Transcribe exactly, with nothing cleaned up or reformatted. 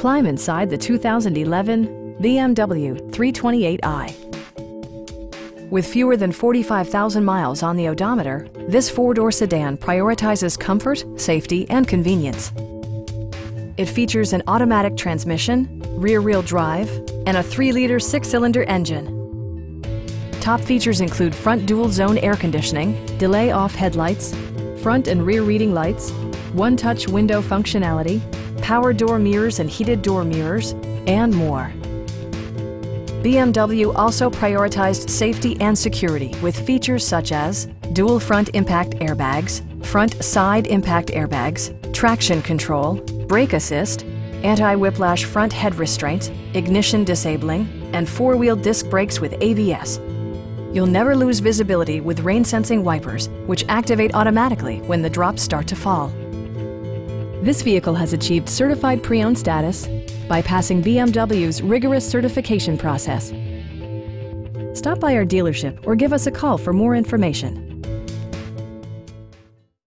Climb inside the two thousand eleven B M W three twenty-eight i. With fewer than forty-five thousand miles on the odometer, this four-door sedan prioritizes comfort, safety, and convenience. It features an automatic transmission, rear-wheel drive, and a three liter six-cylinder engine. Top features include front dual-zone air conditioning, delay-off headlights, front and rear reading lights, one-touch window functionality, power door mirrors and heated door mirrors, and more. B M W also prioritized safety and security with features such as dual front impact airbags, front side impact airbags, traction control, brake assist, anti-whiplash front head restraints, ignition disabling, and four-wheel disc brakes with A B S. You'll never lose visibility with rain-sensing wipers, which activate automatically when the drops start to fall. This vehicle has achieved certified pre-owned status by passing B M W's rigorous certification process. Stop by our dealership or give us a call for more information.